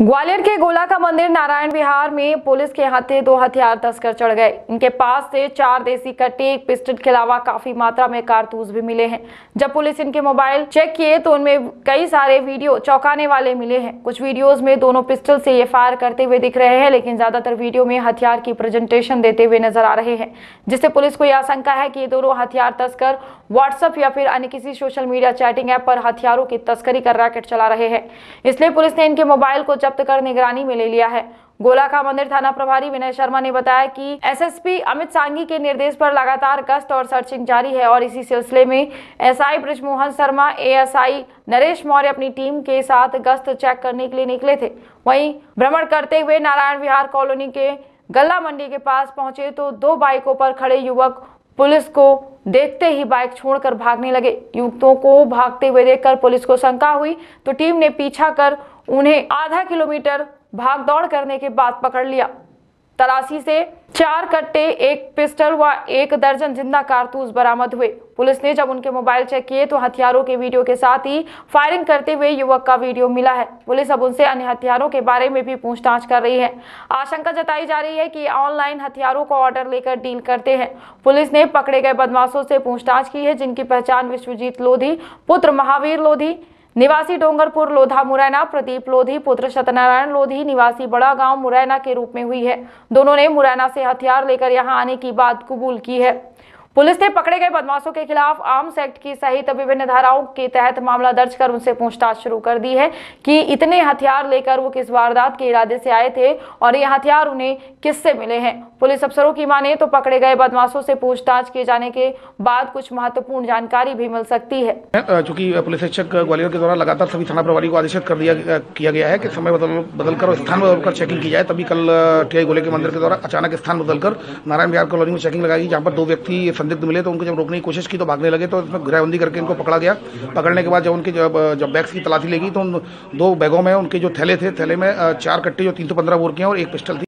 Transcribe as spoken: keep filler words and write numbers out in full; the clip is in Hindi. ग्वालियर के गोला का मंदिर नारायण विहार में पुलिस के हाथे दो हथियार तस्कर चढ़ गए। इनके पास से चार देसी कट्टे, एक पिस्टल के अलावा काफी मात्रा में कारतूस भी मिले हैं। जब पुलिस इनके मोबाइल चेक किए तो उनमें कई सारे वीडियो चौंकाने वाले मिले हैं। कुछ वीडियोस में दोनों पिस्टल से ये फायर करते हुए दिख रहे हैं, लेकिन ज्यादातर वीडियो में हथियार की प्रेजेंटेशन देते हुए नजर आ रहे हैं, जिससे पुलिस को यह आशंका है कि ये दोनों हथियार तस्कर व्हाट्सएप या फिर अन्य किसी सोशल मीडिया चैटिंग ऐप पर हथियारों की तस्करी कर रैकेट चला रहे हैं। इसलिए पुलिस ने इनके मोबाइल को जब्त कर निगरानी में ले लिया है। गोलाखा मंदिर थाना प्रभारी विनय शर्मा ने बताया कि एसएसपी अमित सांगी के निर्देश पर लगातार गश्त और सर्चिंग जारी है और इसी सिलसिले में एसआई ब्रिजमोहन शर्मा, एएसआई नरेश मौर्य अपनी टीम के साथ गश्त चेक करने के लिए निकले थे। वहीं भ्रमण करते हुए नारायण विहार कॉलोनी के गल्ला मंडी के पास पहुंचे तो दो बाइकों पर खड़े युवक पुलिस को देखते ही बाइक छोड़कर भागने लगे। युवकों को भागते हुए देखकर पुलिस को शंका हुई तो टीम ने पीछा कर उन्हें आधा किलोमीटर भागदौड़ करने के बाद पकड़ लिया। तलाशी से चार कट्टे, एक पिस्टल व एक दर्जन जिंदा कारतूस बरामद हुए। पुलिस ने जब उनके मोबाइल चेक किए तो हथियारों के वीडियो के साथ ही फायरिंग करते हुए युवक का वीडियो मिला है। पुलिस अब उनसे अन्य हथियारों के बारे में भी पूछताछ कर रही है। आशंका जताई जा रही है कि ऑनलाइन हथियारों को ऑर्डर लेकर डील करते हैं। पुलिस ने पकड़े गए बदमाशों से पूछताछ की है, जिनकी पहचान विश्वजीत लोधी पुत्र महावीर लोधी निवासी डोंगरपुर लोधा मुरैना, प्रदीप लोधी पुत्र शतनारायण लोधी निवासी बड़ा गांव मुरैना के रूप में हुई है। दोनों ने मुरैना से हथियार लेकर यहां आने की बात कबूल की है। पुलिस ने पकड़े गए बदमाशों के खिलाफ आर्म्स एक्ट की सहित विभिन्न धाराओं के तहत मामला दर्ज कर उनसे पूछताछ शुरू कर दी है कि इतने हथियार लेकर वो किस वारदात के इरादे से आए थे और ये हथियार उन्हें किससे मिले हैं। पुलिस अफसरों की माने तो पकड़े गए बदमाशों से पूछताछ किए जाने के बाद कुछ महत्वपूर्ण जानकारी भी मिल सकती है। चूँकि पुलिस अधीक्षक ग्वालियर के द्वारा लगातार सभी थाना प्रभारी को आदेशित कर दिया किया गया है कि समय बदल बदलकर और स्थान बदलकर चेकिंग की जाए। तभी कल टीआई गोले के मंदिर के द्वारा अचानक स्थान बदलकर नारायण विहार कॉलोनी में चेकिंग लगाई, जहाँ पर दो व्यक्ति संदिग्ध मिले तो उनको जब रोकने की कोशिश की तो भागने लगे, तो इसमें घेराबंदी करके इनको पकड़ा गया। पकड़ने के बाद जब उनके जब जब बैग्स की तलाशी लगी तो उन दो बैगों में उनके जो थैले थे, थैले में चार कट्टे जो तीन सौ पंद्रह बोर के हैं और एक पिस्टल थी।